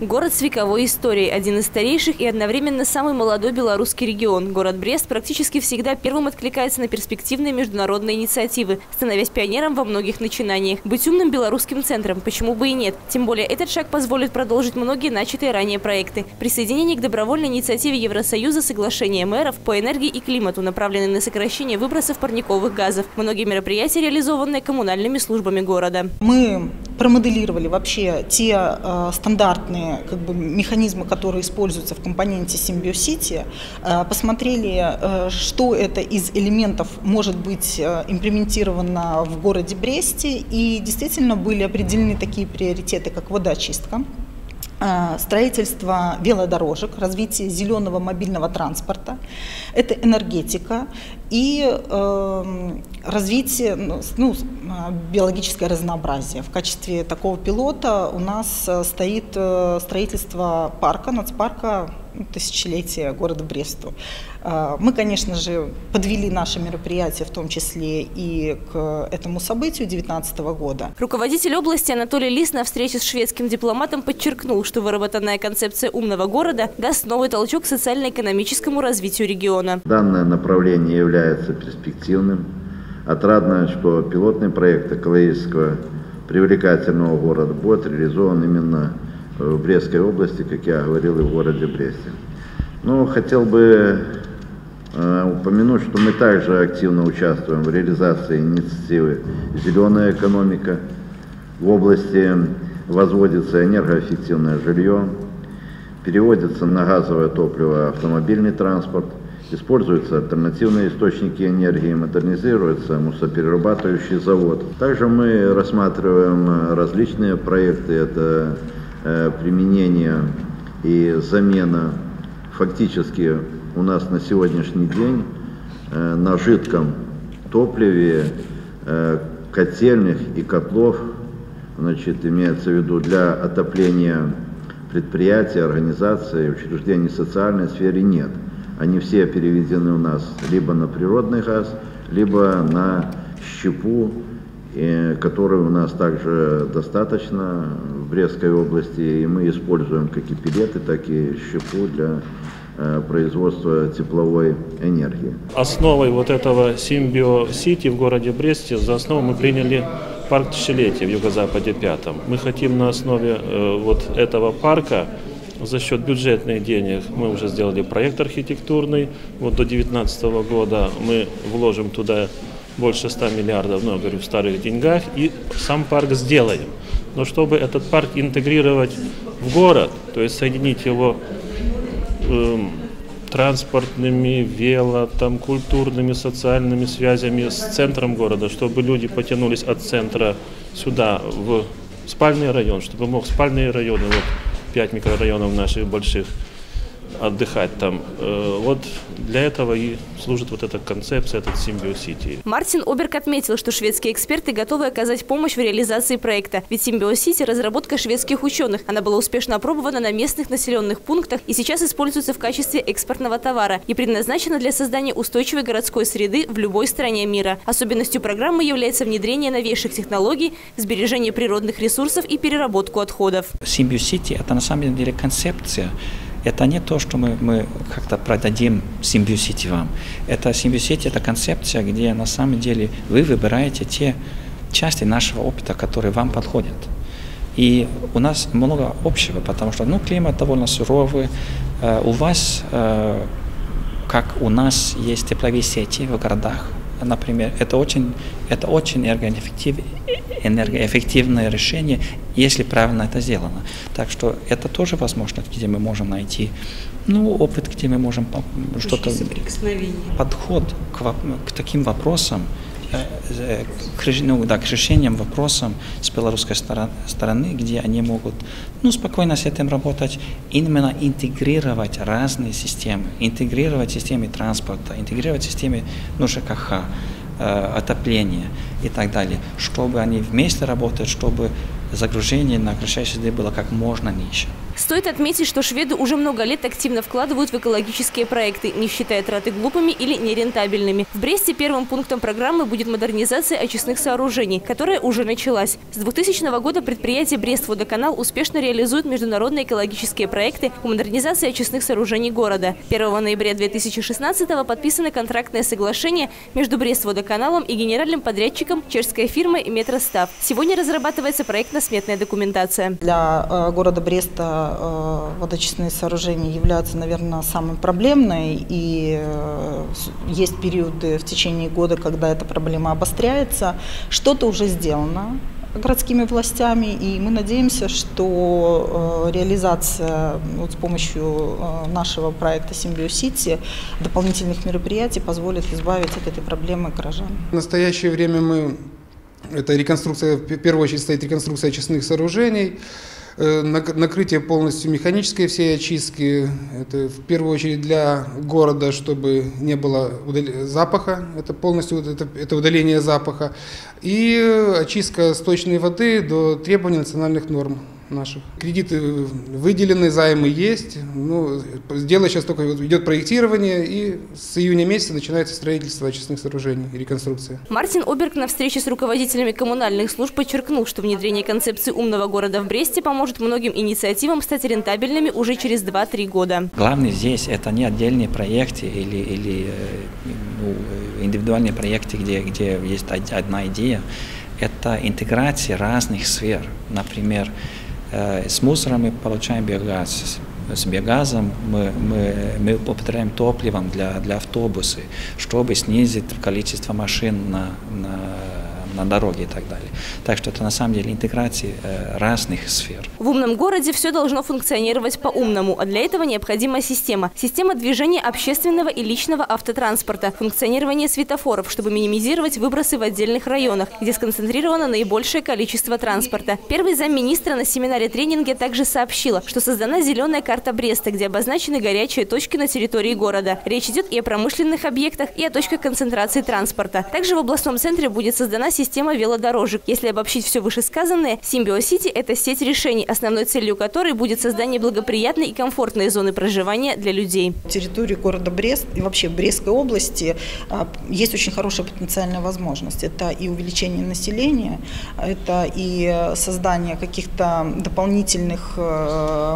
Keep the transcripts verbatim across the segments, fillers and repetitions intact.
Город с вековой историей, один из старейших и одновременно самый молодой белорусский регион. Город Брест практически всегда первым откликается на перспективные международные инициативы, становясь пионером во многих начинаниях. Быть умным белорусским центром, почему бы и нет. Тем более этот шаг позволит продолжить многие начатые ранее проекты. Присоединение к добровольной инициативе Евросоюза соглашения мэров по энергии и климату, направленные на сокращение выбросов парниковых газов. Многие мероприятия, реализованные коммунальными службами города. Мы промоделировали вообще те э, стандартные Как бы механизмы, которые используются в компоненте SymbioCity, посмотрели, что это из элементов может быть имплементировано в городе Бресте, и действительно были определены такие приоритеты, как водоочистка, строительство велодорожек, развитие зеленого мобильного транспорта, это энергетика и э, развитие ну, биологическое разнообразие. В качестве такого пилота у нас стоит строительство парка, нацпарка тысячелетия города Бресту. Мы, конечно же, подвели наше мероприятие, в том числе и к этому событию две тысячи девятнадцатого года. Руководитель области Анатолий Лис на встрече с шведским дипломатом подчеркнул, что выработанная концепция умного города даст новый толчок социально-экономическому развитию региона. Данное направление является перспективным. Отрадно, что пилотный проект экологического привлекательного города будет реализован именно в Брестской области, как я говорил, и в городе Бресте. Но хотел бы э, упомянуть, что мы также активно участвуем в реализации инициативы «Зеленая экономика». В области возводится энергоэффективное жилье, переводится на газовое топливо автомобильный транспорт, используются альтернативные источники энергии, модернизируется мусоперерабатывающий завод. Также мы рассматриваем различные проекты, это применение и замена фактически у нас на сегодняшний день на жидком топливе котельных и котлов, значит, имеется в виду для отопления предприятий, организаций, учреждений в социальной сфере нет. Они все переведены у нас либо на природный газ, либо на щепу, которой у нас также достаточно в Брестской области, и мы используем как и пеллеты, так и щепу для производства тепловой энергии. Основой вот этого SymbioCity в городе Бресте, за основу мы приняли парк тысячелетия в юго-западе пятом. Мы хотим на основе вот этого парка за счет бюджетных денег, мы уже сделали проект архитектурный, вот до две тысячи девятнадцатого года мы вложим туда больше ста миллиардов, ну, я говорю, в старых деньгах, и сам парк сделаем. Но чтобы этот парк интегрировать в город, то есть соединить его э, транспортными, вело, там, культурными, социальными связями с центром города, чтобы люди потянулись от центра сюда, в спальный район, чтобы мог спальные районы, вот пять микрорайонов наших больших, отдыхать там. Вот для этого и служит вот эта концепция, этот SymbioCity. Мартин Оберг отметил, что шведские эксперты готовы оказать помощь в реализации проекта. Ведь SymbioCity – разработка шведских ученых. Она была успешно опробована на местных населенных пунктах и сейчас используется в качестве экспортного товара и предназначена для создания устойчивой городской среды в любой стране мира. Особенностью программы является внедрение новейших технологий, сбережение природных ресурсов и переработку отходов. SymbioCity – это на самом деле концепция. Это не то, что мы, мы как-то продадим SymbioCity вам. Это SymbioCity, это концепция, где на самом деле вы выбираете те части нашего опыта, которые вам подходят. И у нас много общего, потому что ну, климат довольно суровый. Э, у вас, э, как у нас, есть тепловые сети в городах, например. Это очень, это очень энергоэффективно. энергоэффективное решение, если правильно это сделано. Так что это тоже возможность, где мы можем найти ну, опыт, где мы можем что-то... Подход к, к таким вопросам, к, ну, да, к решениям, вопросам с белорусской стороны, где они могут ну, спокойно с этим работать, именно интегрировать разные системы, интегрировать системы транспорта, интегрировать системы ну, ЖКХ, отопления и так далее, чтобы они вместе работали, чтобы загружение на окружающую среду было как можно ниже. Стоит отметить, что шведы уже много лет активно вкладывают в экологические проекты, не считая траты глупыми или нерентабельными. В Бресте первым пунктом программы будет модернизация очистных сооружений, которая уже началась. С двухтысячного года предприятие «Брест-водоканал» успешно реализует международные экологические проекты по модернизации очистных сооружений города. первого ноября две тысячи шестнадцатого подписано контрактное соглашение между «Брест-водоканалом» и генеральным подрядчиком чешской фирмы «Метростав». Сегодня разрабатывается проектно-сметная документация. Для города Бреста водоочистные сооружения являются, наверное, самой проблемной. И есть периоды в течение года, когда эта проблема обостряется. Что-то уже сделано городскими властями, и мы надеемся, что реализация вот с помощью нашего проекта SymbioCity дополнительных мероприятий позволит избавить от этой проблемы горожан. В настоящее время мы это реконструкция, в первую очередь стоит реконструкция очистных сооружений, накрытие полностью механической всей очистки, это в первую очередь для города, чтобы не было запаха, это полностью это, это удаление запаха, и очистка сточной воды до требований национальных норм наших. Кредиты выделены, займы есть, ну, дело сейчас только идет проектирование, и с июня месяца начинается строительство очистных сооружений и реконструкция. Мартин Оберг на встрече с руководителями коммунальных служб подчеркнул, что внедрение концепции умного города в Бресте поможет многим инициативам стать рентабельными уже через два-три года. Главное здесь это не отдельные проекты или, или ну, индивидуальные проекты, где, где есть одна идея, это интеграция разных сфер, например, с мусором мы получаем биогаз, с биогазом мы, мы, мы употребляем топливом для, для автобуса, чтобы снизить количество машин на, на, на дороге и так далее. Так что это на самом деле интеграция разных сфер. В умном городе все должно функционировать по-умному, а для этого необходима система. Система движения общественного и личного автотранспорта, функционирование светофоров, чтобы минимизировать выбросы в отдельных районах, где сконцентрировано наибольшее количество транспорта. Первый замминистра на семинаре-тренинге также сообщила, что создана зеленая карта Бреста, где обозначены горячие точки на территории города. Речь идет и о промышленных объектах, и о точках концентрации транспорта. Также в областном центре будет создана система велодорожек. Если обобщить все вышесказанное, SymbioCity – это сеть решений, основной целью которой будет создание благоприятной и комфортной зоны проживания для людей. На территории города Брест и вообще Брестской области есть очень хорошая потенциальная возможность. Это и увеличение населения, это и создание каких-то дополнительных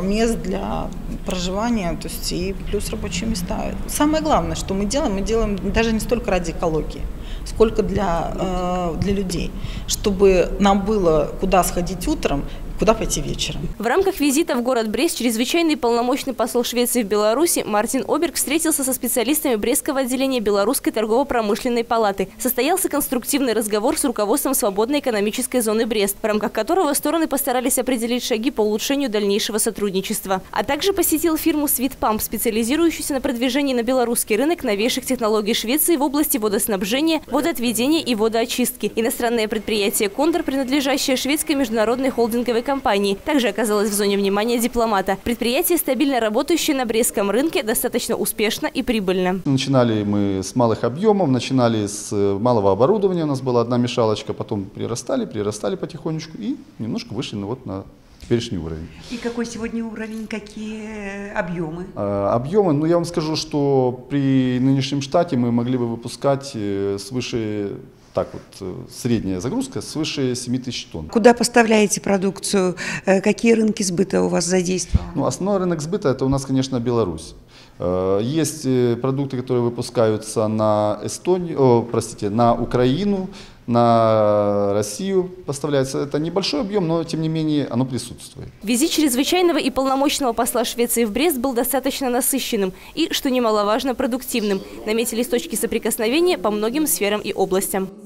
мест для проживания, то есть и плюс рабочие места. Самое главное, что мы делаем, мы делаем даже не столько ради экологии, сколько для, для людей, чтобы нам было куда сходить утром, куда пойти вечером. В рамках визита в город Брест чрезвычайный полномочный посол Швеции в Беларуси Мартин Оберг встретился со специалистами Брестского отделения Белорусской торгово-промышленной палаты. Состоялся конструктивный разговор с руководством свободной экономической зоны Брест, в рамках которого стороны постарались определить шаги по улучшению дальнейшего сотрудничества. А также посетил фирму Svitpump, специализирующуюся на продвижении на белорусский рынок новейших технологий Швеции в области водоснабжения, водоотведения и водоочистки. Иностранное предприятие Condor, принадлежащее шведской международной холдинговой компании, также оказалась в зоне внимания дипломата. Предприятие, стабильно работающее на брестском рынке, достаточно успешно и прибыльно. Начинали мы с малых объемов, начинали с малого оборудования, у нас была одна мешалочка, потом прирастали, прирастали потихонечку и немножко вышли ну, вот на теперешний уровень. И какой сегодня уровень, какие объемы? А, объемы, ну я вам скажу, что при нынешнем штате мы могли бы выпускать свыше... Так вот, средняя загрузка свыше семи тысяч тонн. Куда поставляете продукцию? Какие рынки сбыта у вас задействованы? Ну, основной рынок сбыта – это у нас, конечно, Беларусь. Есть продукты, которые выпускаются на Эстонию, о, простите, на Украину, на Россию поставляется. Это небольшой объем, но тем не менее оно присутствует. Визит чрезвычайного и полномочного посла Швеции в Брест был достаточно насыщенным и, что немаловажно, продуктивным. Наметились точки соприкосновения по многим сферам и областям.